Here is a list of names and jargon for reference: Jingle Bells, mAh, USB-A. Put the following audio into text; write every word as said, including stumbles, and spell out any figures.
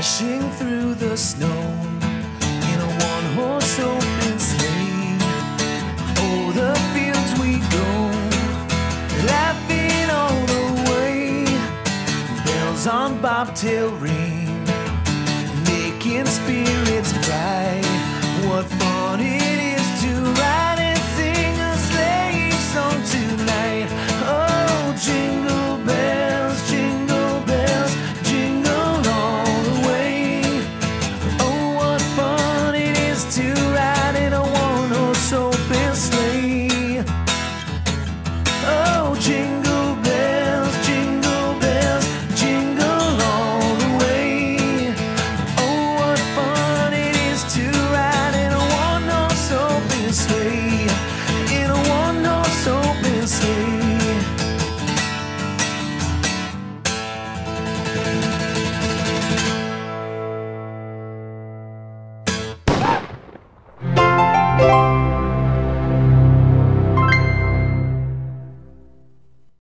Dashing through the snow in a one-horse open sleigh. Oh, the fields we go, laughing all the way. Bells on bobtail ring, making spirits bright. What fun it is to ride and sing a sleigh song tonight. Oh, jingle bells, jingle bells, jingle all the way. Oh, what fun it is to ride in a one-horse open sleigh. Oh, jingle bells, jingle bells, jingle all the way. Oh, what fun it is to ride sleigh, in a one-horse open sleigh.